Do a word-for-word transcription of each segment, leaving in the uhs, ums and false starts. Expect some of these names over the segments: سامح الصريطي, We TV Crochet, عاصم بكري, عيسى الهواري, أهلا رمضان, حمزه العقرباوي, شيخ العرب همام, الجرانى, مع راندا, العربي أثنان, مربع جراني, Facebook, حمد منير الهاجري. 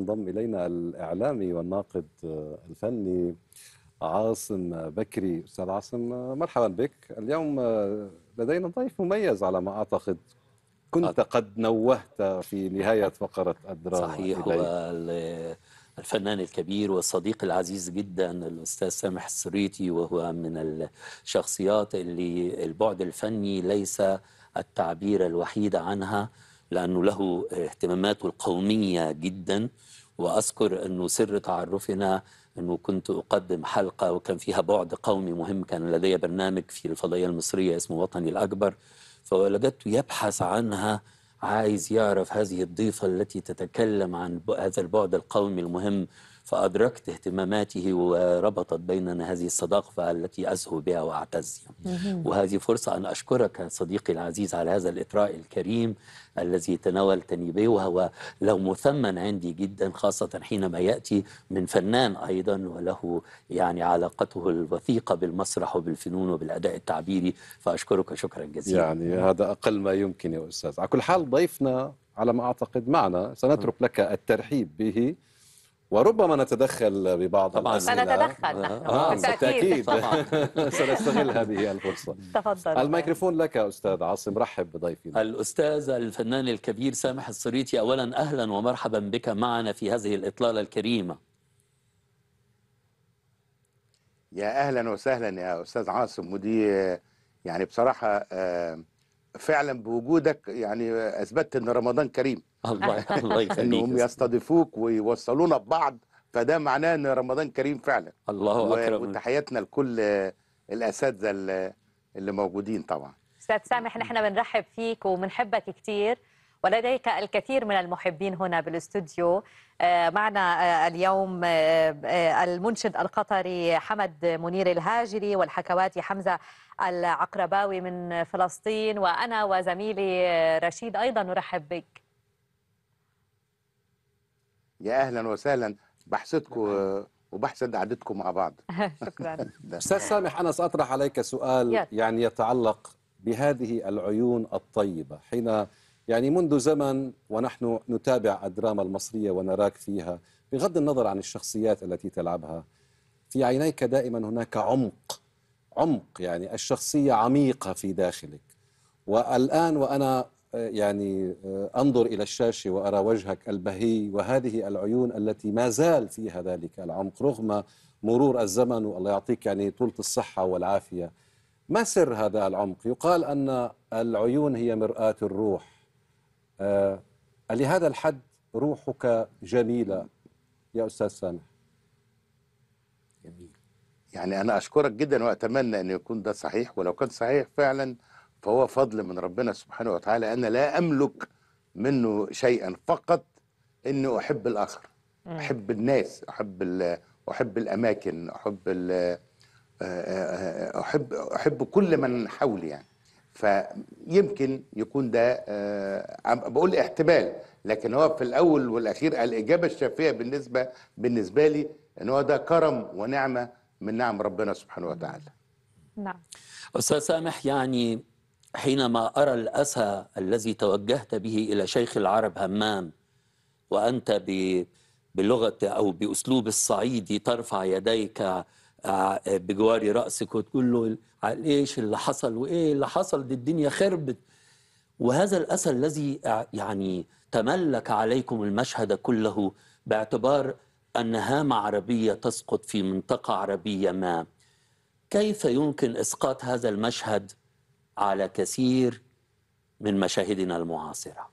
انضم إلينا الإعلامي والناقد الفني عاصم بكري. أستاذ عاصم، مرحبا بك. اليوم لدينا ضيف مميز على ما أعتقد. كنت قد نوهت في نهاية فقرة الدراما. صحيح، الفنان الكبير والصديق العزيز جدا الأستاذ سامح الصريطي، وهو من الشخصيات اللي البعد الفني ليس التعبير الوحيد عنها، لأنه له اهتماماته القومية جدا. وأذكر أنه سر تعرفنا أنه كنت أقدم حلقة وكان فيها بعد قومي مهم، كان لدي برنامج في الفضائية المصرية اسمه وطني الأكبر، فوجدته يبحث عنها، عايز يعرف هذه الضيفة التي تتكلم عن هذا البعد القومي المهم، فأدركت اهتماماته وربطت بيننا هذه الصداقة التي أزهو بها وأعتز. وهذه فرصة أن أشكرك صديقي العزيز على هذا الإطراء الكريم الذي تناولتني به، وهو له مثمن عندي جدا، خاصة حينما يأتي من فنان أيضا وله يعني علاقته الوثيقة بالمسرح وبالفنون وبالأداء التعبيري، فأشكرك شكرا جزيلا. يعني هذا أقل ما يمكن يا أستاذ. على كل حال ضيفنا على ما أعتقد معنا، سنترك لك الترحيب به وربما نتدخل ببعض طبعا الأسئلة. سنتدخل نحن آه بالتأكيد طبعا سنستغل هذه الفرصة. تفضل، الميكروفون لك يا أستاذ عاصم. رحب بضيفنا الأستاذ الفنان الكبير سامح الصريطي. أولا أهلا ومرحبا بك معنا في هذه الإطلالة الكريمة. يا أهلا وسهلا يا أستاذ عاصم، ودي يعني بصراحة فعلا بوجودك يعني اثبتت ان رمضان كريم. الله الله يخليك. انهم يستضيفوك ويوصلونا ببعض، فده معناه ان رمضان كريم فعلا. الله اكبر، وتحياتنا لكل الاساتذه اللي موجودين. طبعا استاذ سامح، نحن بنرحب فيك وبنحبك كثير، ولديك الكثير من المحبين هنا بالاستوديو. معنا اليوم المنشد القطري حمد منير الهاجري، والحكواتي حمزه العقرباوي من فلسطين، وأنا وزميلي رشيد أيضا نرحب بك. يا أهلا وسهلا، بحسدكم وبحسد قعدتكم مع بعض. شكرا. أستاذ سامح، أنا سأطرح عليك سؤال يعني يتعلق بهذه العيون الطيبة، حين يعني منذ زمن ونحن نتابع الدراما المصرية ونراك فيها، بغض النظر عن الشخصيات التي تلعبها، في عينيك دائما هناك عمق عمق يعني الشخصية عميقة في داخلك. والآن وأنا يعني أنظر إلى الشاشة وأرى وجهك البهي وهذه العيون التي ما زال فيها ذلك العمق رغم مرور الزمن، والله يعطيك يعني طولة الصحة والعافية. ما سر هذا العمق؟ يقال أن العيون هي مرآة الروح. آه لهذا الحد روحك جميلة يا أستاذ سامح. جميل. يعني أنا أشكرك جدا وأتمنى أن يكون ده صحيح، ولو كان صحيح فعلا فهو فضل من ربنا سبحانه وتعالى. أنا لا أملك منه شيئا، فقط أني أحب الآخر، أحب الناس، أحب أحب الأماكن، أحب أحب أحب كل من حولي يعني. فيمكن يكون ده بقول احتمال، لكن هو في الأول والأخير الإجابة الشافية بالنسبة بالنسبة لي أن هو ده كرم ونعمة من نعم ربنا سبحانه وتعالى. نعم. أستاذ سامح، يعني حينما أرى الأسى الذي توجهت به إلى شيخ العرب همام، وأنت بلغة أو بأسلوب الصعيدي ترفع يديك بجوار رأسك وتقول له إيش اللي حصل وإيه اللي حصل، دي الدنيا خربت. وهذا الأسى الذي يعني تملك عليكم المشهد كله، باعتبار أن هامة عربية تسقط في منطقة عربية ما، كيف يمكن إسقاط هذا المشهد على كثير من مشاهدنا المعاصرة؟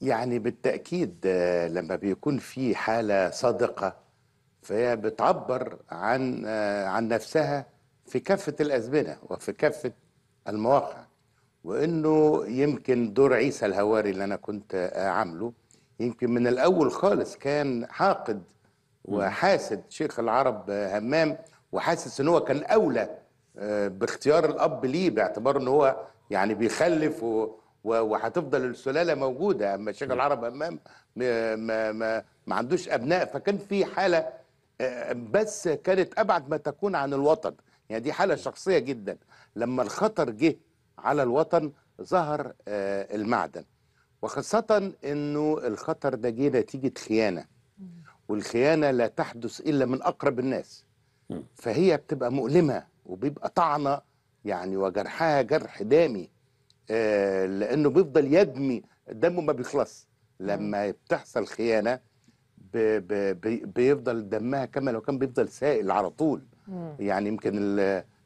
يعني بالتأكيد لما بيكون في حالة صادقة فهي بتعبر عن عن نفسها في كافة الأزمنة وفي كافة المواقع. وإنه يمكن دور عيسى الهواري اللي أنا كنت عامله يمكن من الأول خالص كان حاقد وحاسد شيخ العرب همام، وحاسس إن هو كان أولى باختيار الأب ليه، باعتبار إن هو يعني بيخلف وهتفضل السلالة موجودة. أما شيخ العرب همام ما, ما, ما, ما عندوش أبناء، فكان في حالة بس كانت أبعد ما تكون عن الوطن، يعني دي حالة شخصية جدا. لما الخطر جه على الوطن ظهر المعدن، وخاصة أنه الخطر ده جه نتيجة خيانة، والخيانة لا تحدث إلا من أقرب الناس، فهي بتبقى مؤلمة وبيبقى طعنة يعني، وجرحها جرح دامي، آه لأنه بيفضل يجمي دمه ما بيخلص. لما بتحصل خيانة بي بي بيفضل دمها كما لو كان بيفضل سائل على طول. يعني يمكن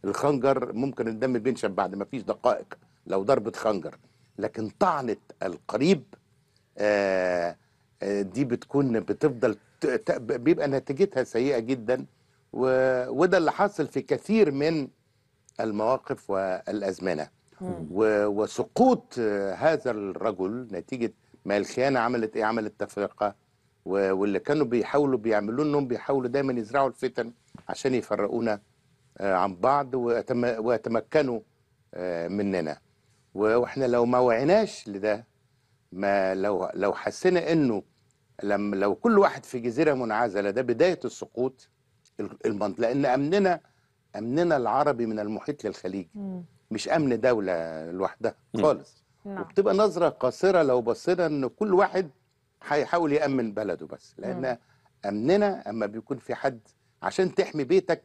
الخنجر ممكن الدم بينشف بعد ما فيش دقائق لو ضربة خنجر، لكن طعنة القريب آه دي بتكون بتفضل بيبقى نتيجتها سيئة جدا، وده اللي حاصل في كثير من المواقف والأزمنة. وسقوط هذا الرجل نتيجة ما الخيانة عملت ايه؟ عملت تفرقة، واللي كانوا بيحاولوا بيعملوا انهم بيحاولوا دايما يزرعوا الفتن عشان يفرقونا عن بعض ويتمكنوا مننا. واحنا لو ما وعيناش لده، ما لو لو حسينا انه لما لو كل واحد في جزيرة منعزلة ده بداية السقوط المنطقة، لأن أمننا أمننا العربي من المحيط للخليج مم. مش أمن دولة لوحدها خالص. مم. وبتبقى نظرة قاصرة لو بصينا إن كل واحد هيحاول يأمن بلده بس، لأن مم. أمننا أما بيكون في حد، عشان تحمي بيتك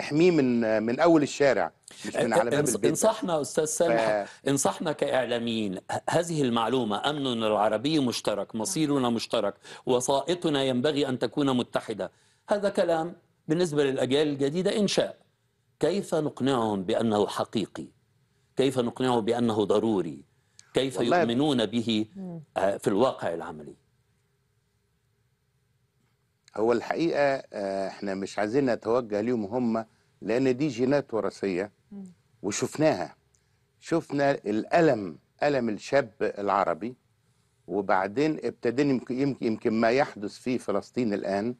احميه من من أول الشارع مش من على باب البيت. انصحنا أستاذ سامح، ف... انصحنا كإعلاميين، هذه المعلومة، أمننا العربي مشترك، مصيرنا مشترك، وسائطنا ينبغي أن تكون متحدة. هذا كلام بالنسبة للأجيال الجديدة إنشاء. كيف نقنعهم بأنه حقيقي؟ كيف نقنعهم بأنه ضروري؟ كيف يؤمنون به في الواقع العملي؟ هو الحقيقة احنا مش عايزين نتوجه ليهم هم، لأن دي جينات وراثية وشفناها. شفنا الألم، ألم الشاب العربي، وبعدين ابتدينا يمكن يمكن ما يحدث في فلسطين الآن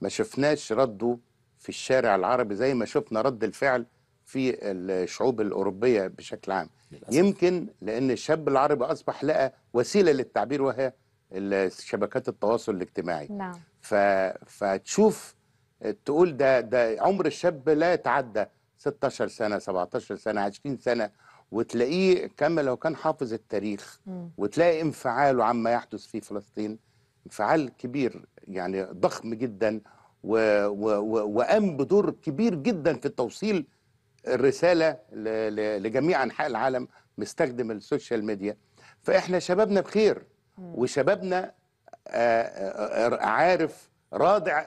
ما شفناش رده في الشارع العربي زي ما شفنا رد الفعل في الشعوب الأوروبية بشكل عام للأسف. يمكن لأن الشاب العربي أصبح لقى وسيلة للتعبير وهي شبكات التواصل الاجتماعي. نعم. ف... فتشوف تقول ده ده عمر الشاب لا يتعدى ستاشر سنة، سبعتاشر سنة، عشرين سنة، وتلاقيه كما لو كان حافظ التاريخ. م. وتلاقي انفعاله عما يحدث في فلسطين انفعال كبير يعني ضخم جدا، و... و... وقام بدور كبير جدا في توصيل الرسالة ل... ل... لجميع أنحاء العالم مستخدم السوشيال ميديا. فإحنا شبابنا بخير، وشبابنا عارف رادع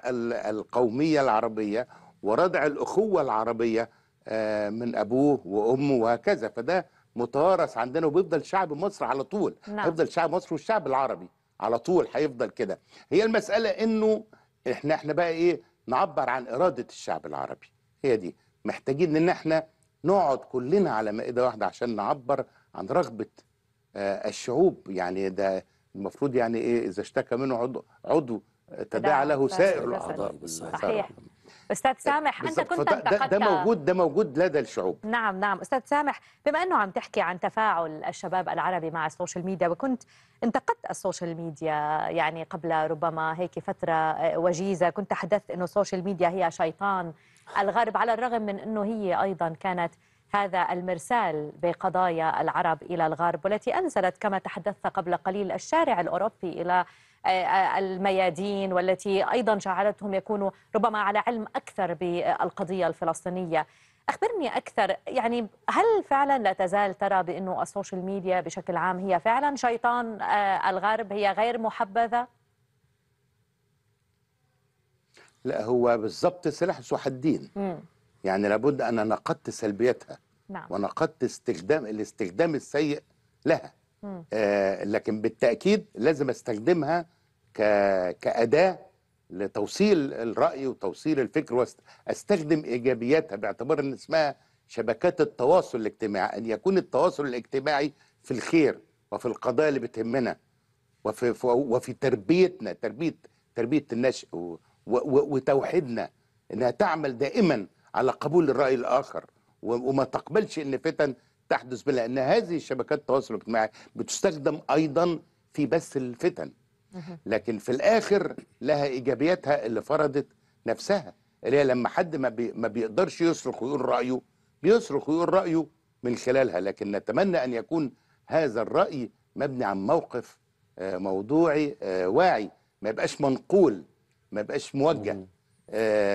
القومية العربية ورادع الأخوة العربية من أبوه وأمه وهكذا، فده متوارث عندنا وبيفضل شعب مصر على طول. نعم. هيفضل شعب مصر والشعب العربي على طول هيفضل كده. هي المسألة إنه إحنا إحنا بقى إيه نعبر عن إرادة الشعب العربي، هي دي محتاجين إن إحنا نقعد كلنا على مائدة واحدة عشان نعبر عن رغبة الشعوب. يعني ده المفروض يعني ايه اذا اشتكى منه عضو عضو تداعى له سائر الاعضاء. صحيح استاذ سامح، انت كنت انتقدت ده موجود ده موجود لدى الشعوب. نعم نعم استاذ سامح، بما انه عم تحكي عن تفاعل الشباب العربي مع السوشيال ميديا، وكنت انتقدت السوشيال ميديا يعني قبل ربما هيك فتره وجيزه، كنت تحدثت انه السوشيال ميديا هي شيطان الغرب، على الرغم من انه هي ايضا كانت هذا المرسال بقضايا العرب إلى الغرب، والتي أنزلت كما تحدثت قبل قليل الشارع الأوروبي إلى الميادين، والتي أيضا جعلتهم يكونوا ربما على علم أكثر بالقضية الفلسطينية. أخبرني أكثر، يعني هل فعلا لا تزال ترى بأنه السوشيال ميديا بشكل عام هي فعلا شيطان الغرب، هي غير محبذة؟ لا، هو بالضبط سلاح ذو حدين. يعني لابد أن نقدت سلبيتها. نعم. ونقدت استخدام الاستخدام السيء لها، آه لكن بالتأكيد لازم استخدمها ك... كأداة لتوصيل الرأي وتوصيل الفكر، واستخدم إيجابياتها باعتبار أن اسمها شبكات التواصل الاجتماعي، أن يكون التواصل الاجتماعي في الخير وفي القضايا اللي بتهمنا وفي وفي تربيتنا، تربية تربية النشء و... و... وتوحيدنا، أنها تعمل دائما على قبول الرأي الآخر وما تقبلش أن فتن تحدث بلا، أن هذه شبكات التواصل الاجتماعي بتستخدم أيضا في بث الفتن، لكن في الآخر لها إيجابياتها اللي فرضت نفسها، اللي هي لما حد ما, بي ما بيقدرش يصرخ ويقول رأيه بيصرخ ويقول رأيه من خلالها، لكن نتمنى أن يكون هذا الرأي مبني عن موقف موضوعي واعي، ما يبقاش منقول، ما يبقاش موجه.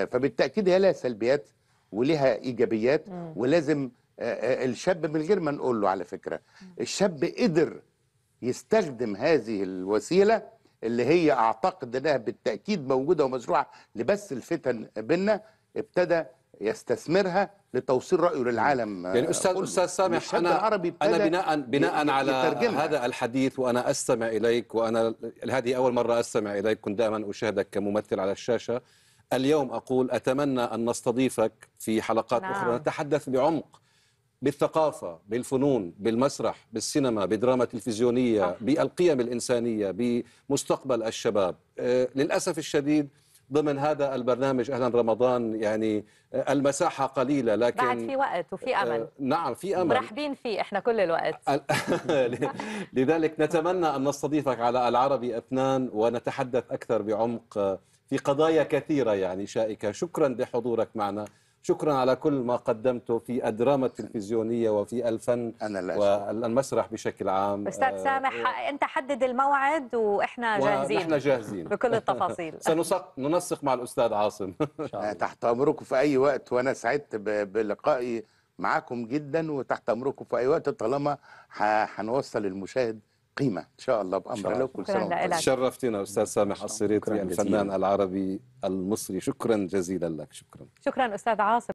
فبالتأكيد هي لها سلبيات ولها إيجابيات، ولازم الشاب من غير ما نقول له على فكرة الشاب قدر يستخدم هذه الوسيلة اللي هي أعتقد أنها بالتأكيد موجودة ومزروعة لبس الفتن بينا، ابتدى يستثمرها لتوصيل رأيه للعالم. يعني أستاذ أستاذ سامح، أنا أنا بناء بناء على هذا الحديث وأنا أستمع إليك، وأنا هذه أول مرة أستمع إليك، كنت دائما أشاهدك كممثل على الشاشة، اليوم أقول أتمنى أن نستضيفك في حلقات نعم. أخرى نتحدث بعمق بالثقافة، بالفنون، بالمسرح، بالسينما، بدراما تلفزيونية صح. بالقيم الإنسانية، بمستقبل الشباب. أه للأسف الشديد ضمن هذا البرنامج أهلا رمضان يعني المساحة قليلة، لكن بعد في وقت وفي أمل. آه نعم في أمل، مرحبين فيه إحنا كل الوقت. لذلك نتمنى أن نستضيفك على العربي أثنان ونتحدث أكثر بعمق في قضايا كثيرة يعني شائكة. شكرا لحضورك معنا، شكرا على كل ما قدمته في الدراما التلفزيونية وفي الفن والمسرح بشكل عام. أستاذ سامح أنت حدد الموعد وإحنا جاهزين، ونحن جاهزين بكل التفاصيل. سننسق مع الأستاذ عاصم. تحت أمركم في أي وقت، وأنا سعدت بلقائي معكم جدا، وتحت أمركم في أي وقت طالما هنوصل للمشاهد قيمة إن شاء الله بأمر لكم. شرفتنا أستاذ سامح الصريطي الفنان العربي المصري، شكرا جزيلا لك. شكرا شكرا أستاذ عاصم.